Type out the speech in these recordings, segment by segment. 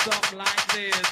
something like this.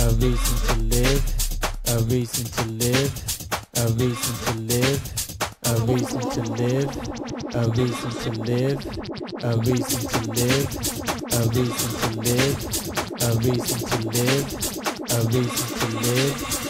a reason to live, a reason to live, a reason to live, a reason to live, a reason to live, a reason to live, a reason to live, a reason to live, a reason to live,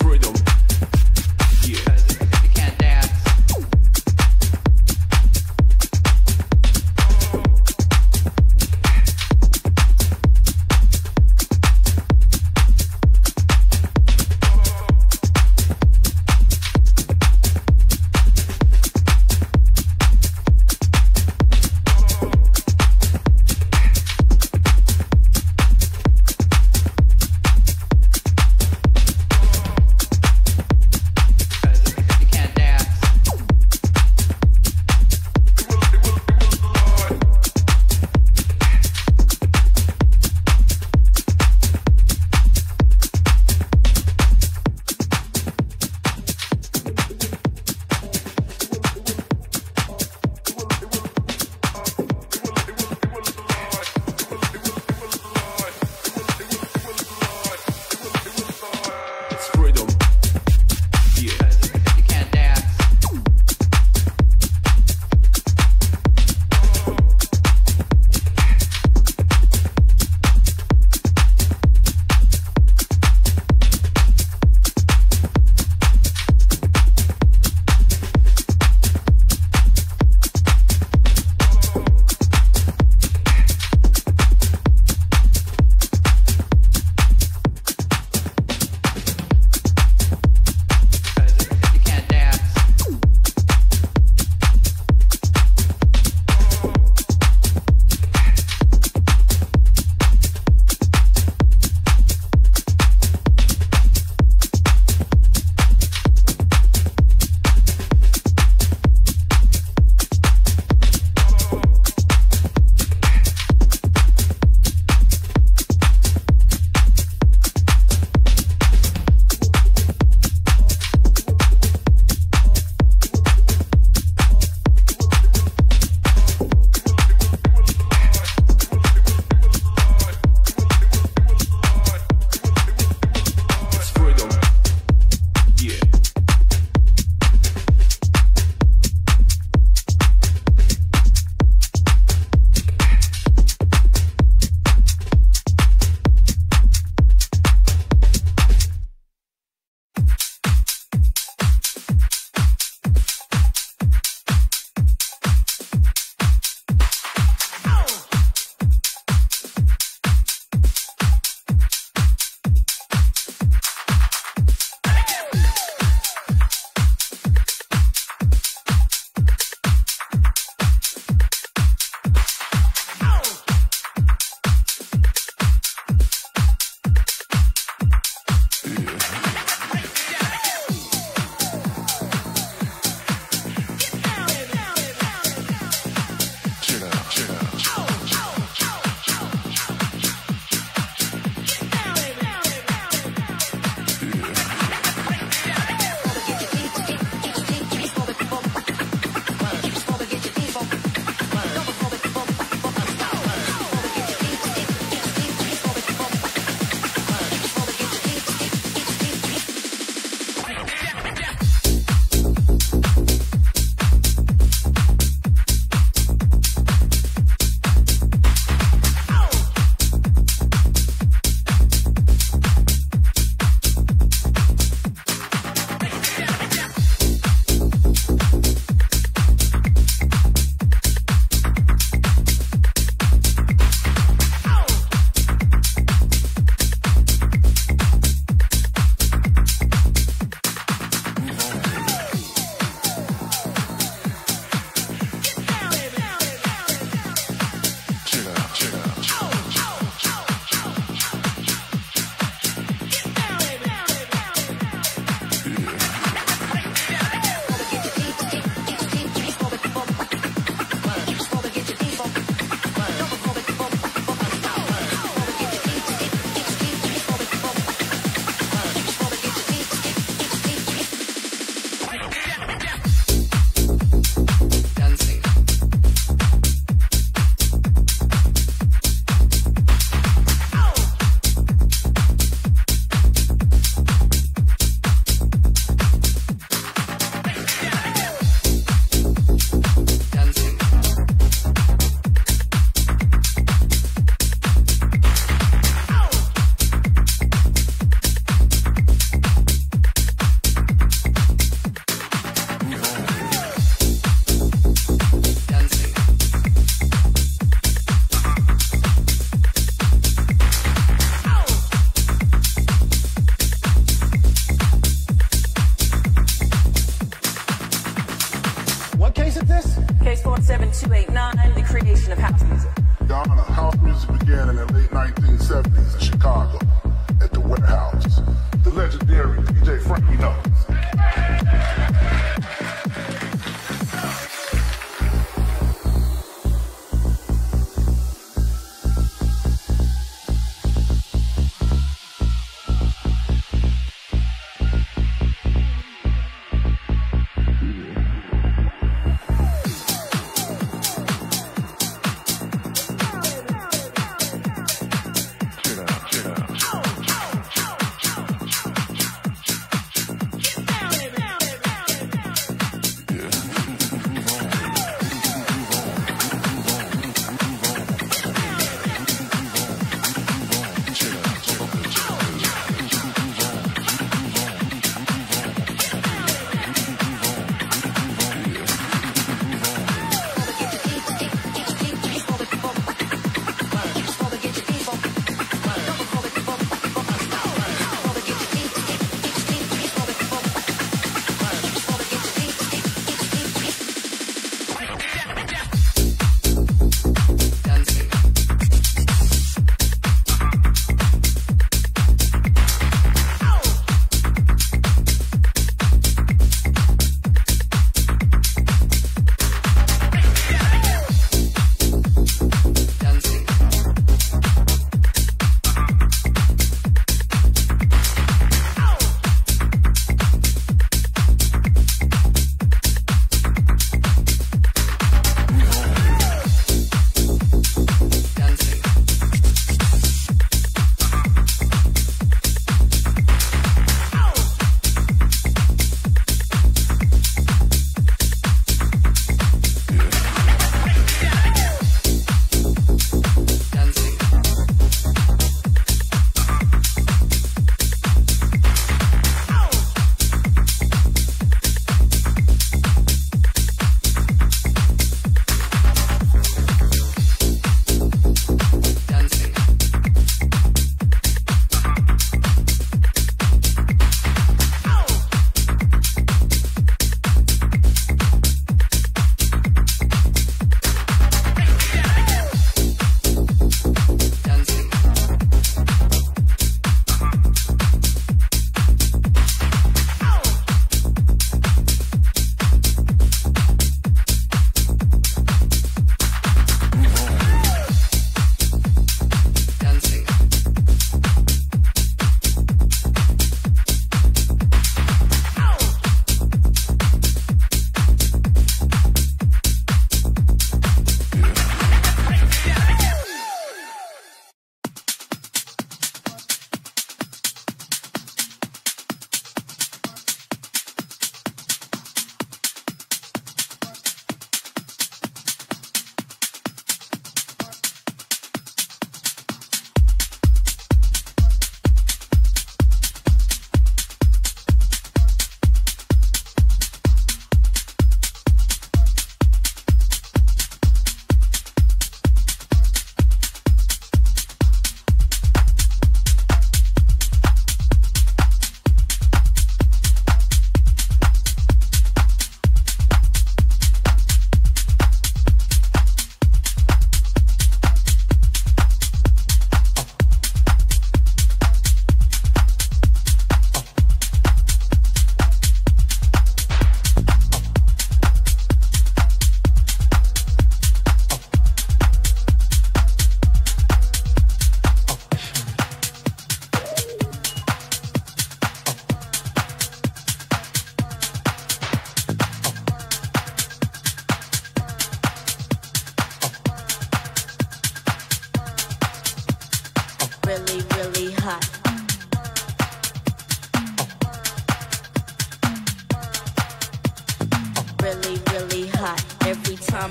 freedom.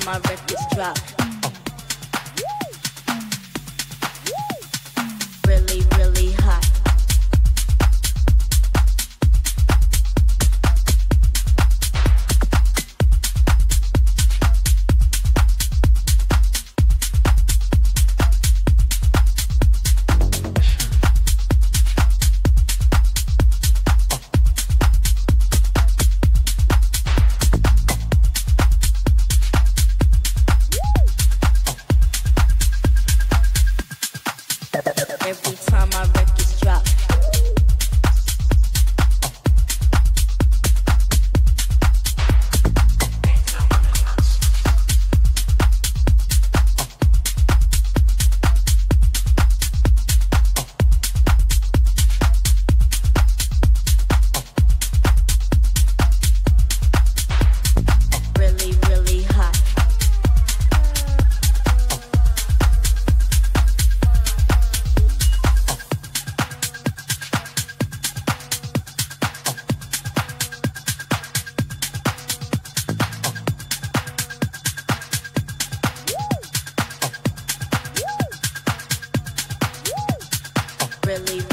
my records drop. Really,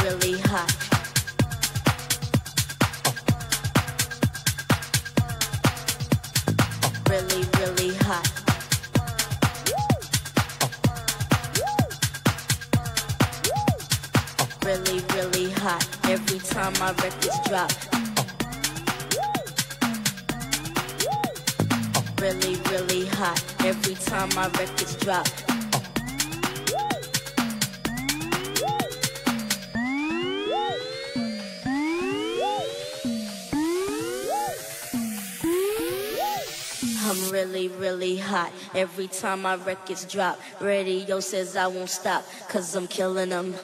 really hot. I'm really, really hot every time my records drop. Radio says I won't stop, 'cause I'm killing them.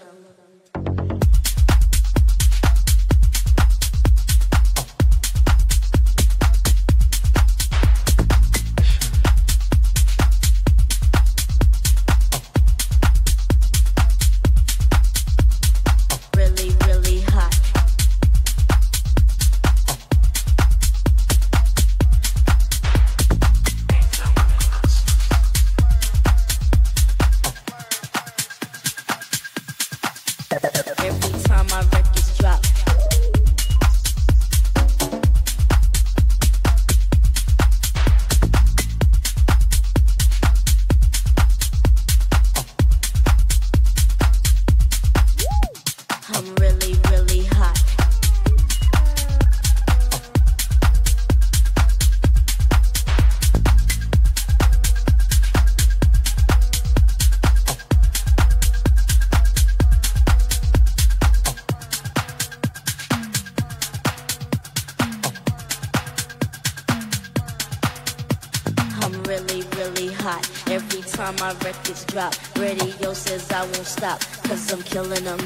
Drop. Radio says I won't stop, 'cause I'm killing them.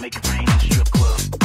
make it rain in the strip club. Make it rain in the strip club.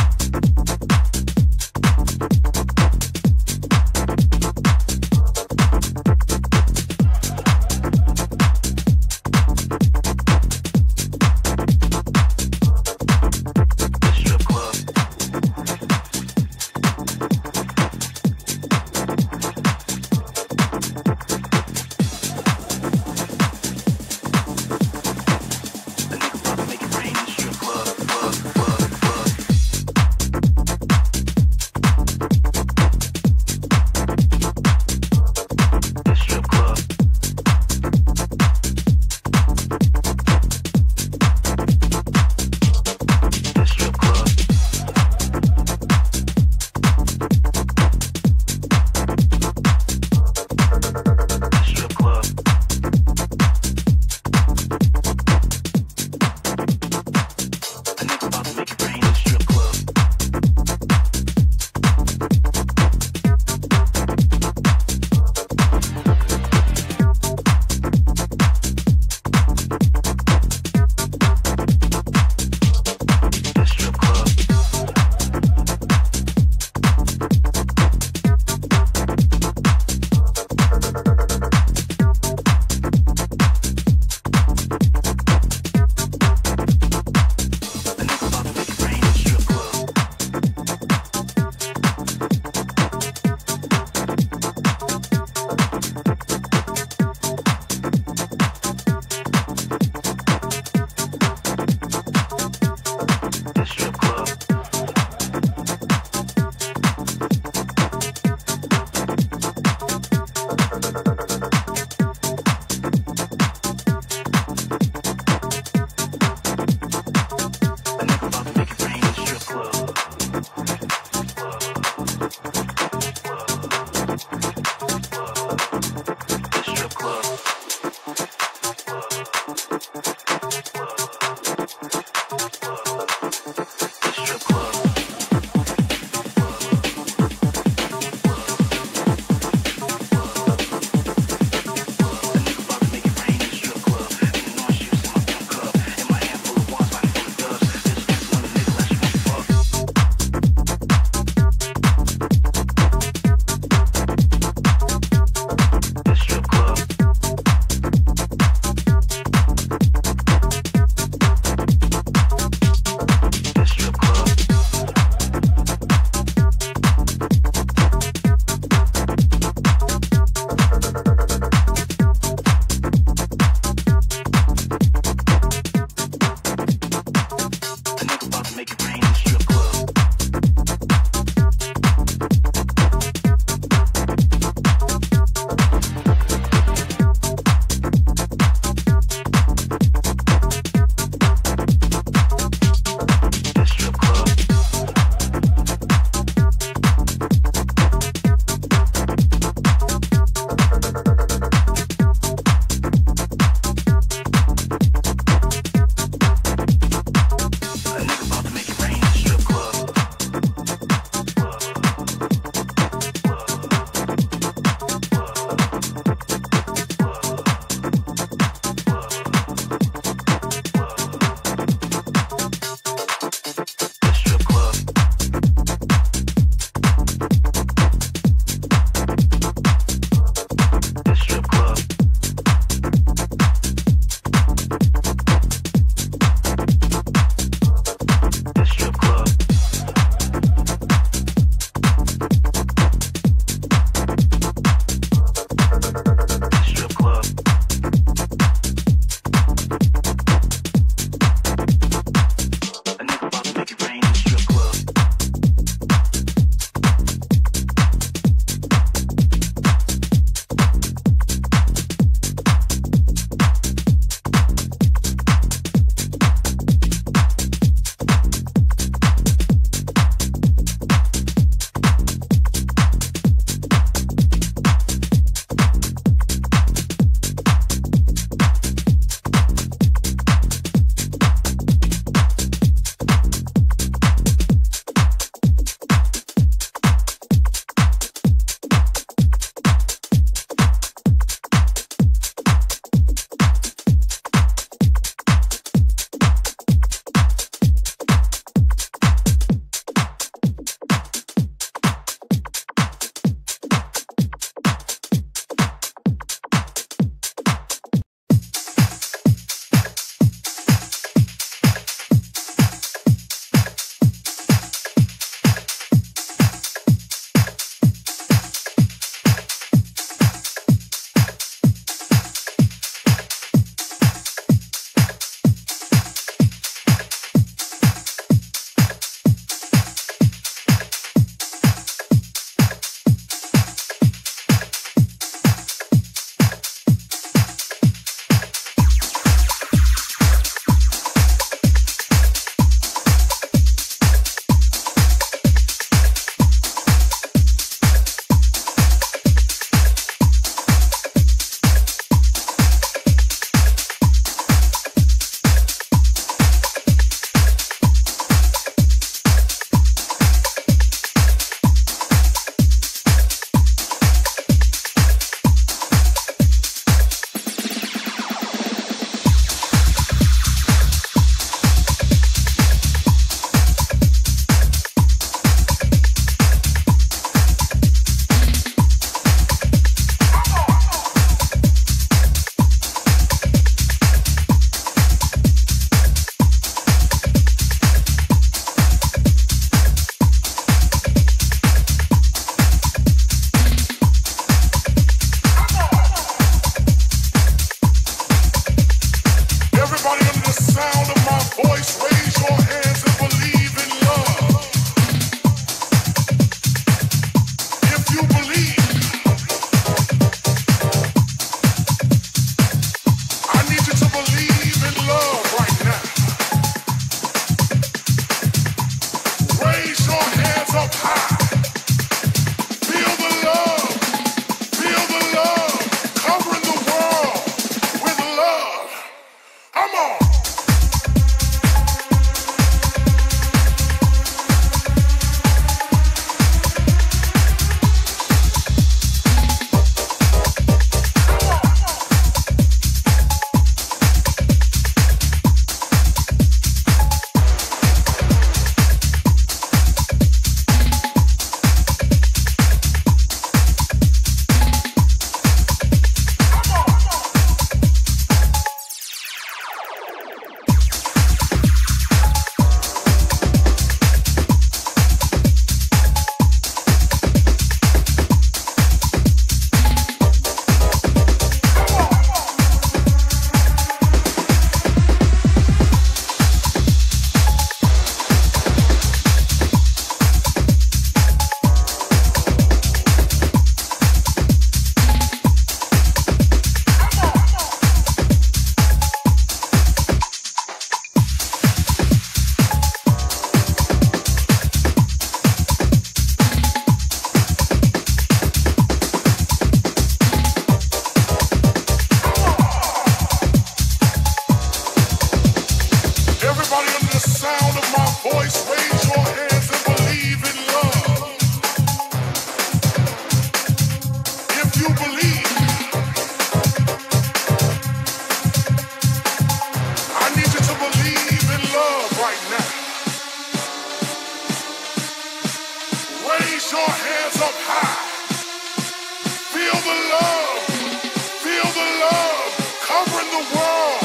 World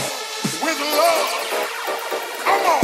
with love. Come on.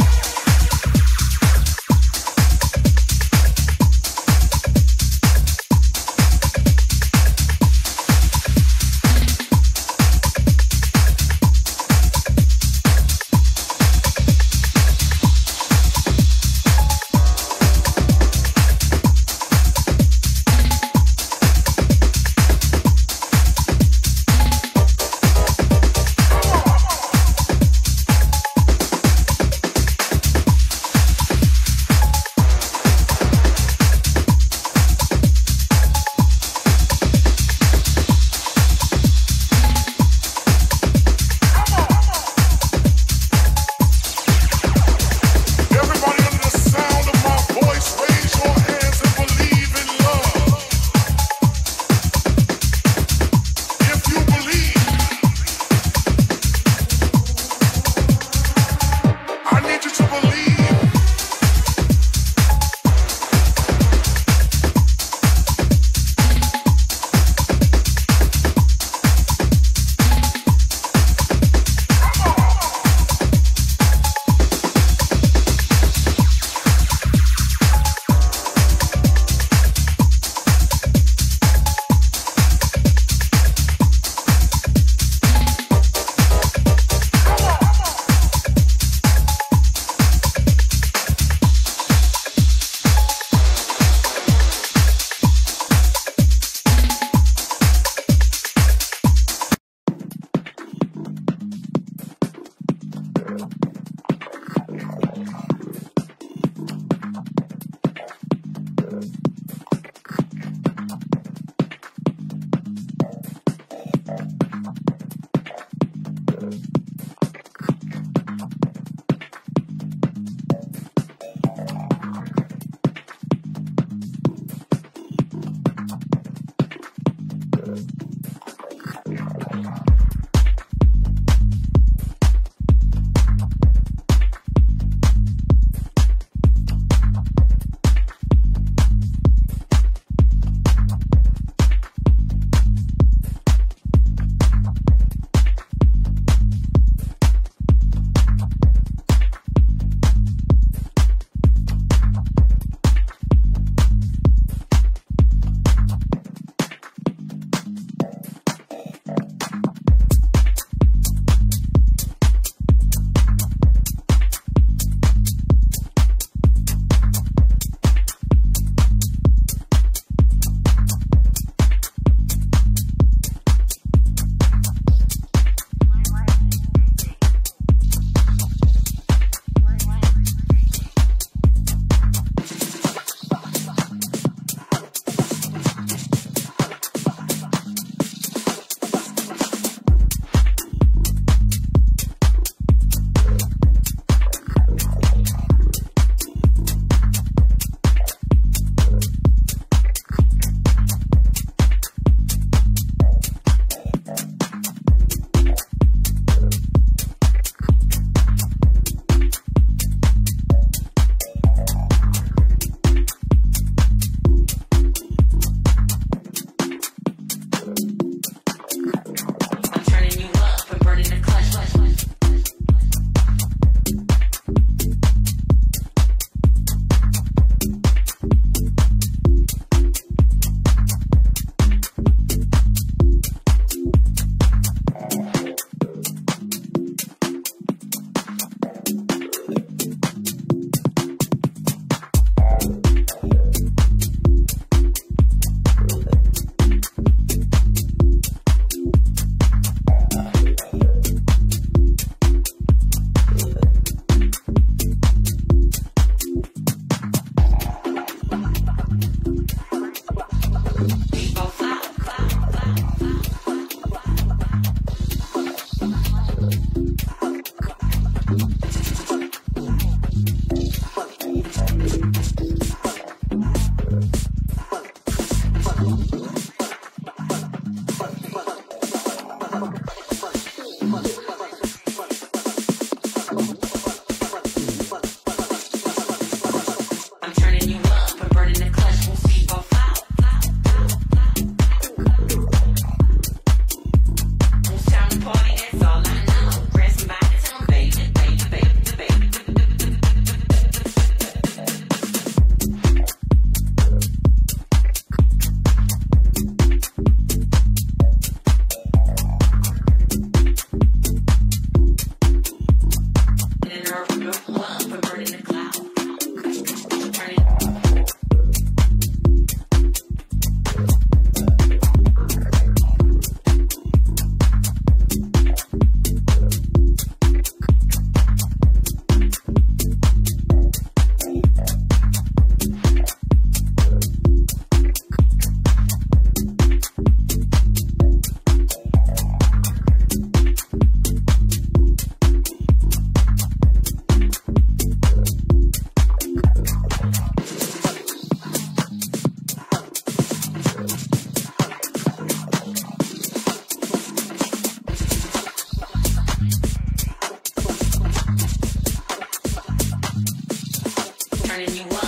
turning you on.